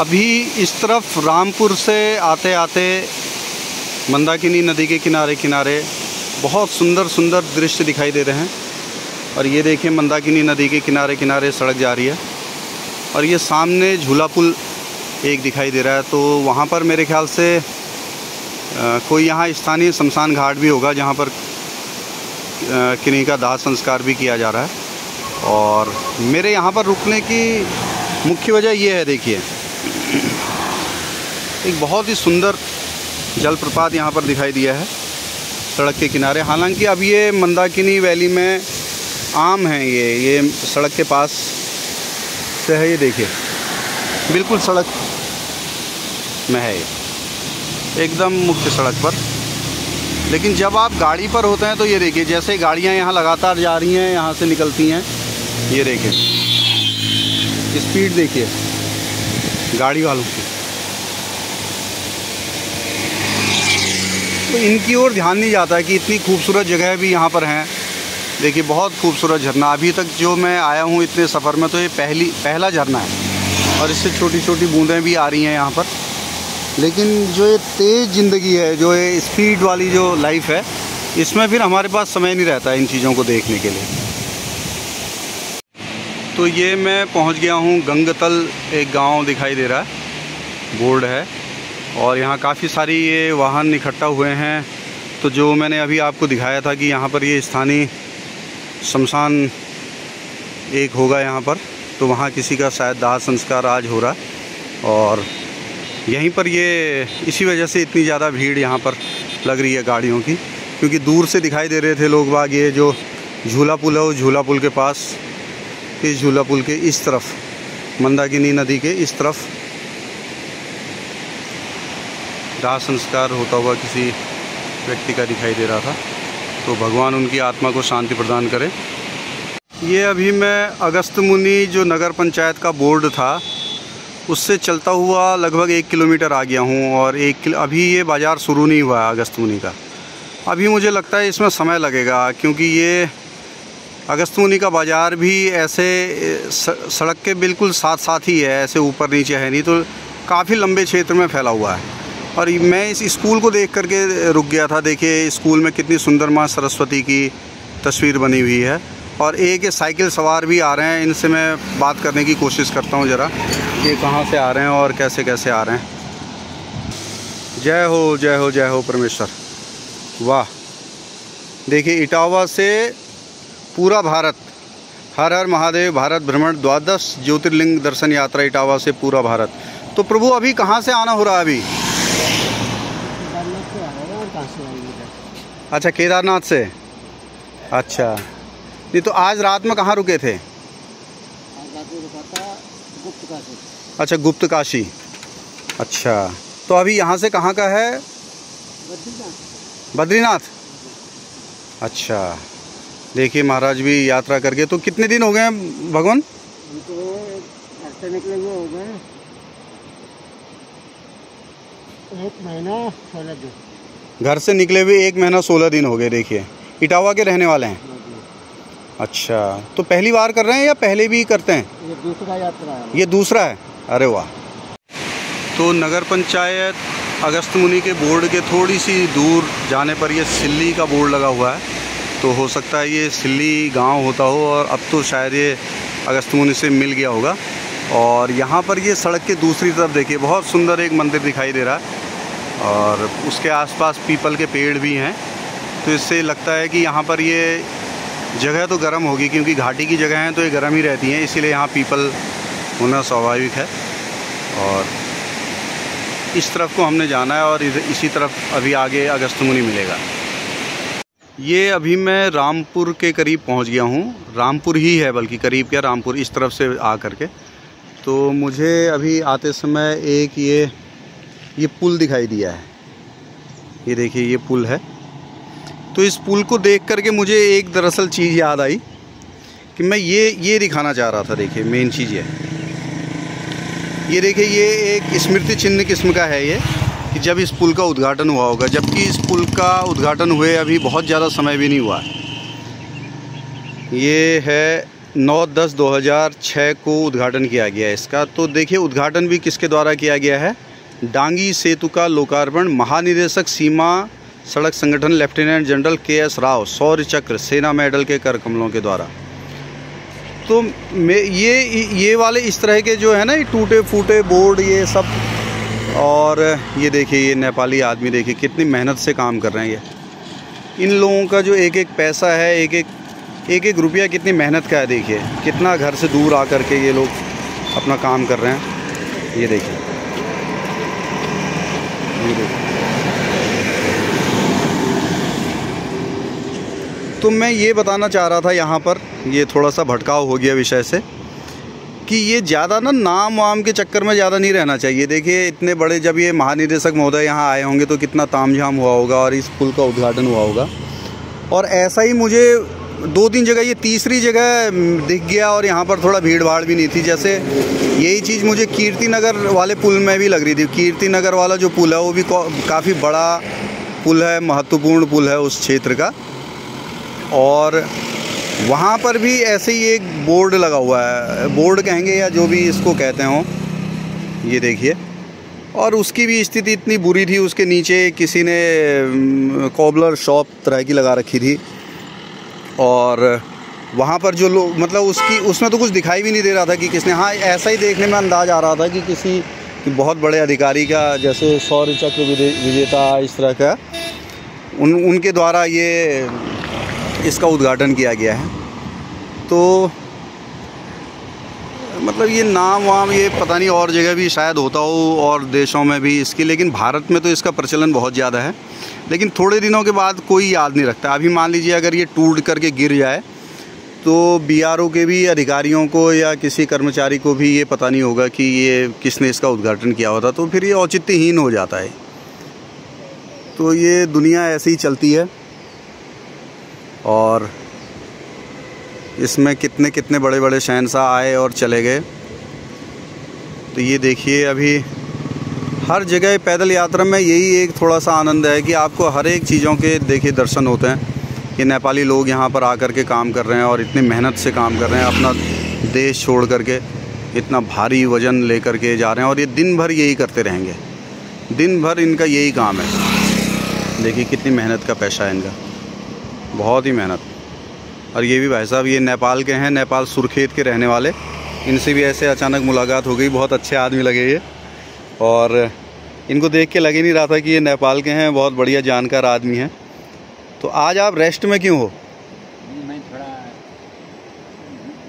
अभी इस तरफ रामपुर से आते आते मंदाकिनी नदी के किनारे किनारे बहुत सुंदर सुंदर दृश्य दिखाई दे रहे हैं। और ये देखिए मंदाकिनी नदी के किनारे किनारे सड़क जा रही है और ये सामने झूला पुल एक दिखाई दे रहा है। तो वहाँ पर मेरे ख्याल से कोई यहाँ स्थानीय शमशान घाट भी होगा जहाँ पर किन्हीं का दाह संस्कार भी किया जा रहा है। और मेरे यहाँ पर रुकने की मुख्य वजह ये है, देखिए एक बहुत ही सुंदर जलप्रपात यहाँ पर दिखाई दिया है सड़क के किनारे। हालांकि अब ये मंदाकिनी वैली में आम है, ये सड़क के पास से है, ये देखिए बिल्कुल सड़क में है, एकदम मुख्य सड़क पर। लेकिन जब आप गाड़ी पर होते हैं तो ये देखिए जैसे गाड़ियाँ यहाँ लगातार जा रही हैं, यहाँ से निकलती हैं, ये देखिए स्पीड देखिए गाड़ी वालों की। तो इनकी ओर ध्यान नहीं जाता है कि इतनी खूबसूरत जगह भी यहाँ पर हैं। देखिए बहुत खूबसूरत झरना, अभी तक जो मैं आया हूँ इतने सफ़र में तो ये पहला झरना है और इससे छोटी छोटी बूंदें भी आ रही हैं यहाँ पर। लेकिन जो ये तेज़ ज़िंदगी है, जो ये स्पीड वाली जो लाइफ है, इसमें फिर हमारे पास समय नहीं रहता इन चीज़ों को देखने के लिए। तो ये मैं पहुँच गया हूँ गंगतल, एक गाँव दिखाई दे रहा है, बोर्ड है, और यहाँ काफ़ी सारी ये वाहन इकट्ठा हुए हैं। तो जो मैंने अभी आपको दिखाया था कि यहाँ पर ये स्थानीय शमशान एक होगा यहाँ पर, तो वहाँ किसी का शायद दाह संस्कार आज हो रहा है और यहीं पर ये इसी वजह से इतनी ज़्यादा भीड़ यहाँ पर लग रही है गाड़ियों की, क्योंकि दूर से दिखाई दे रहे थे लोग बाग। ये जो झूला पुल है वो झूला पुल के पास, इस झूला पुल के इस तरफ, मंदाकिनी नदी के इस तरफ दाह संस्कार होता हुआ किसी व्यक्ति का दिखाई दे रहा था। तो भगवान उनकी आत्मा को शांति प्रदान करे। ये अभी मैं अगस्त मुनि जो नगर पंचायत का बोर्ड था उससे चलता हुआ लगभग 1 किलोमीटर आ गया हूँ और अभी ये बाज़ार शुरू नहीं हुआ है अगस्त मुनि का। अभी मुझे लगता है इसमें समय लगेगा, क्योंकि ये अगस्त मुनि का बाज़ार भी ऐसे सड़क के बिल्कुल साथ ही है, ऐसे ऊपर नीचे है नहीं, तो काफ़ी लंबे क्षेत्र में फैला हुआ है। और मैं इस स्कूल को देख करके रुक गया था। देखिए स्कूल में कितनी सुंदर माँ सरस्वती की तस्वीर बनी हुई है और एक साइकिल सवार भी आ रहे हैं, इनसे मैं बात करने की कोशिश करता हूँ ज़रा, ये कहाँ से आ रहे हैं और कैसे कैसे आ रहे हैं। जय हो जय हो जय हो परमेश्वर, वाह। देखिए इटावा से पूरा भारत, हर हर महादेव भारत भ्रमण, 12 ज्योतिर्लिंग दर्शन यात्रा, इटावा से पूरा भारत। तो प्रभु अभी कहाँ से आना हो रहा है? अभी अच्छा केदारनाथ से, अच्छा। नहीं तो आज रात में कहाँ रुके थे? अच्छा गुप्त काशी, अच्छा। तो अभी यहाँ से कहाँ का है? बद्रीनाथ, अच्छा। देखिए महाराज भी यात्रा करके, तो कितने दिन हो गए हैं भगवान? घर से निकले हुए 1 महीना 16 दिन हो गए। देखिए इटावा के रहने वाले हैं, अच्छा। तो पहली बार कर रहे हैं या पहले भी करते हैं? ये दूसरा है, अरे वाह। तो नगर पंचायत अगस्त मुनि के बोर्ड के थोड़ी सी दूर जाने पर ये सिल्ली का बोर्ड लगा हुआ है, तो हो सकता है ये सिल्ली गांव होता हो और अब तो शायद ये अगस्त मुनि से मिल गया होगा। और यहाँ पर ये सड़क के दूसरी तरफ देखिए बहुत सुंदर एक मंदिर दिखाई दे रहा है और उसके आसपास पीपल के पेड़ भी हैं, तो इससे लगता है कि यहाँ पर ये जगह तो गर्म होगी, क्योंकि घाटी की जगह हैं तो ये गर्म ही रहती हैं, इसीलिए यहाँ पीपल होना स्वाभाविक है। और इस तरफ को हमने जाना है और इसी तरफ अभी आगे अगस्त मुनि मिलेगा। ये अभी मैं रामपुर के करीब पहुँच गया हूँ, रामपुर ही है बल्कि, करीब क्या रामपुर इस तरफ से आ करके। तो मुझे अभी आते समय एक ये पुल दिखाई दिया है, ये देखिए ये पुल है। तो इस पुल को देख करके मुझे एक दरअसल चीज़ याद आई कि मैं ये दिखाना चाह रहा था। देखिए मेन चीज़ ये देखिए ये एक स्मृति चिन्ह किस्म का है ये, कि जब इस पुल का उद्घाटन हुआ होगा, जबकि इस पुल का उद्घाटन हुए अभी बहुत ज़्यादा समय भी नहीं हुआ। ये है 9-10-2006 को उद्घाटन किया गया है इसका। तो देखिए उद्घाटन भी किसके द्वारा किया गया है, डांगी सेतु का लोकार्पण महानिदेशक सीमा सड़क संगठन लेफ्टिनेंट जनरल के एस राव सौर्यचक्र सेना मेडल के कर कमलों के द्वारा। तो ये वाले इस तरह के जो है ना, ये टूटे फूटे बोर्ड ये सब। और ये देखिए ये नेपाली आदमी देखिए कितनी मेहनत से काम कर रहे हैं। ये इन लोगों का जो एक एक पैसा है, एक एक रुपया कितनी मेहनत का है। देखिए कितना घर से दूर आकर के ये लोग अपना काम कर रहे हैं। ये देखिए तो मैं ये बताना चाह रहा था यहाँ पर, ये थोड़ा सा भटकाव हो गया विषय से, कि ये ज़्यादा ना नाम वाम के चक्कर में ज़्यादा नहीं रहना चाहिए। देखिए इतने बड़े जब ये महानिदेशक महोदय यहाँ आए होंगे तो कितना तामझाम हुआ होगा और इस पुल का उद्घाटन हुआ होगा। और ऐसा ही मुझे 2-3 जगह, ये तीसरी जगह दिख गया और यहाँ पर थोड़ा भीड़ भाड़ भी नहीं थी। जैसे यही चीज़ मुझे कीर्ति नगर वाले पुल में भी लग रही थी। कीर्ति नगर वाला जो पुल है वो भी काफ़ी बड़ा पुल है, महत्वपूर्ण पुल है उस क्षेत्र का। और वहाँ पर भी ऐसे ही एक बोर्ड लगा हुआ है, बोर्ड कहेंगे या जो भी इसको कहते हों, ये देखिए। और उसकी भी स्थिति इतनी बुरी थी, उसके नीचे किसी ने कॉबलर शॉप तरह की लगा रखी थी। और वहाँ पर जो लोग, मतलब उसकी उसमें तो कुछ दिखाई भी नहीं दे रहा था कि किसने, हाँ ऐसा ही देखने में अंदाज आ रहा था कि किसी बहुत बड़े अधिकारी का, जैसे शौर्य चक्र विजेता इस तरह का, उनके द्वारा ये इसका उद्घाटन किया गया है। तो मतलब ये नाम वाम ये पता नहीं और जगह भी शायद होता हो और देशों में भी इसकी, लेकिन भारत में तो इसका प्रचलन बहुत ज़्यादा है। लेकिन थोड़े दिनों के बाद कोई याद नहीं रखता। अभी मान लीजिए अगर ये टूट करके गिर जाए तो BRO के भी अधिकारियों को या किसी कर्मचारी को भी ये पता नहीं होगा कि ये किसने इसका उद्घाटन किया होता, तो फिर ये औचित्यहीन हो जाता है। तो ये दुनिया ऐसे ही चलती है और इसमें कितने कितने बड़े बड़े शहंशाह आए और चले गए। तो ये देखिए अभी हर जगह पैदल यात्रा में यही एक थोड़ा सा आनंद है कि आपको हर एक चीज़ों के देखिए दर्शन होते हैं। ये नेपाली लोग यहाँ पर आकर के काम कर रहे हैं और इतनी मेहनत से काम कर रहे हैं, अपना देश छोड़ करके इतना भारी वजन ले करके जा रहे हैं। और ये दिन भर यही करते रहेंगे, दिन भर इनका यही काम है। देखिए कितनी मेहनत का पैसा है इनका, बहुत ही मेहनत। और ये भी भाई साहब ये नेपाल के हैं, नेपाल सुरखेत के रहने वाले। इनसे भी ऐसे अचानक मुलाकात हो गई, बहुत अच्छे आदमी लगे ये। और इनको देख के लग ही नहीं रहा था कि ये नेपाल के हैं, बहुत बढ़िया जानकार आदमी हैं। तो आज आप रेस्ट में क्यों हो? मैं थोड़ा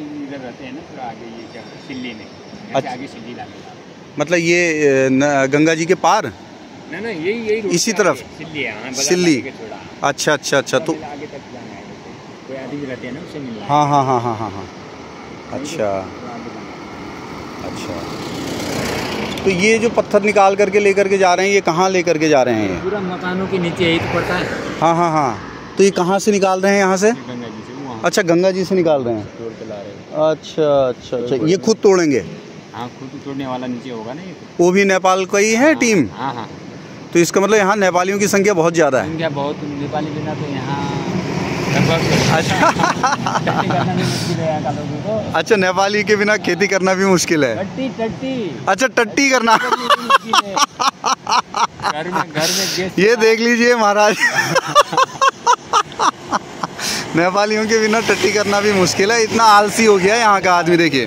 इधर रहते हैं ना, थोड़ा आगे ये सिल्ली में। अच्छा, आगे सिल्ली मतलब ये गंगा जी के पार ना, ना यही इसी तरफ सिल्ली। अच्छा अच्छा अच्छा, तो हाँ हाँ हाँ हाँ हाँ हाँ, अच्छा अच्छा। तो ये जो पत्थर निकाल करके लेकर के जा रहे हैं, ये कहाँ लेकर के जा रहे हैं? पूरा मकानों के नीचे यही तो पड़ता है। हाँ हाँ हाँ। तो ये कहाँ से निकाल रहे हैं? यहाँ से, अच्छा गंगा जी से निकाल रहे हैं। अच्छा अच्छा अच्छा, ये खुद तोड़ेंगे? हाँ, खुद तोड़ने वाला नीचे होगा ना, वो भी नेपाल का ही है टीम। हाँ हाँ। तो इसका मतलब यहाँ नेपालियों की संख्या बहुत ज़्यादा है, बहुत नेपाली बिना तो यहाँ। अच्छा, नेपाली के बिना खेती करना भी मुश्किल है। टट्टी टट्टी, अच्छा टट्टी करना। ये देख लीजिए महाराज, नेपालियों के बिना टट्टी करना भी मुश्किल है। इतना आलसी हो गया है यहाँ का आदमी। देखिए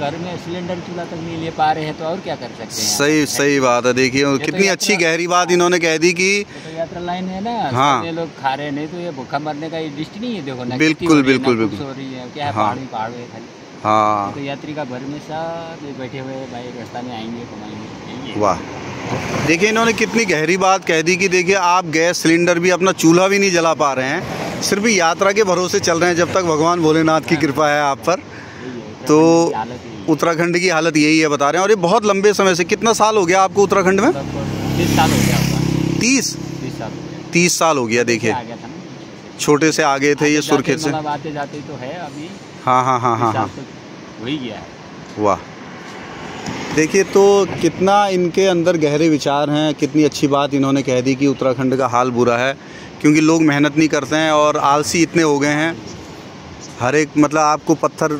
घर में सिलेंडर चूल्हा तक नहीं ले पा रहे हैं, तो और क्या कर सकते हैं। सही सही बात है। देखिए कितनी तो अच्छी गहरी बात इन्होंने कह दी कि तो यात्रा लाइन है ना। हाँ, ये लोग खा रहे नहीं तो ये भूखा मरने का ये डिस्ट्री नहीं है। देखो ना, बिल्कुल बिल्कुल बिल्कुल हो रही है क्या, पहाड़ी पहाड़ है खाली। हाँ, तो यात्री का भर में साथ बैठे हुए भाई रास्ता में आएंगे कमाएंगे। वाह, देखिए इन्होंने कितनी गहरी बात कह दी कि देखिए आप गैस सिलेंडर भी, अपना चूल्हा भी नहीं जला पा रहे हैं, सिर्फ यात्रा के भरोसे चल रहे हैं जब तक भगवान भोलेनाथ की कृपा है आप पर। तो उत्तराखंड की हालत यही है बता रहे हैं। और ये बहुत लंबे समय से, कितना साल हो गया आपको उत्तराखंड में? 30 साल हो गया। 30 साल हो गया। देखिए छोटे से आगे थे ये सुरखेत से, आते जाते तो है अभी। हाँ हाँ हाँ हाँ हाँ, वही गया। वाह, देखिए तो कितना इनके अंदर गहरे विचार हैं, कितनी अच्छी बात इन्होंने कह दी कि उत्तराखंड का हाल बुरा है क्योंकि लोग मेहनत नहीं करते हैं और आलसी इतने हो गए हैं। हर एक मतलब आपको पत्थर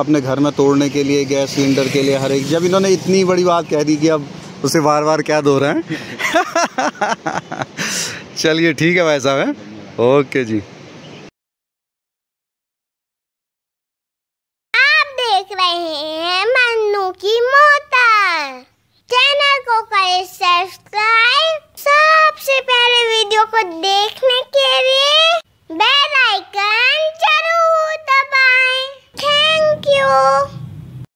अपने घर में तोड़ने के लिए, गैस सिलेंडर के लिए, हर एक। जब इन्होंने इतनी बड़ी बात कह दी कि अब उसे बार बार क्या दो रहे हैं। चलिए ठीक है भाई साहब, है ओके जी।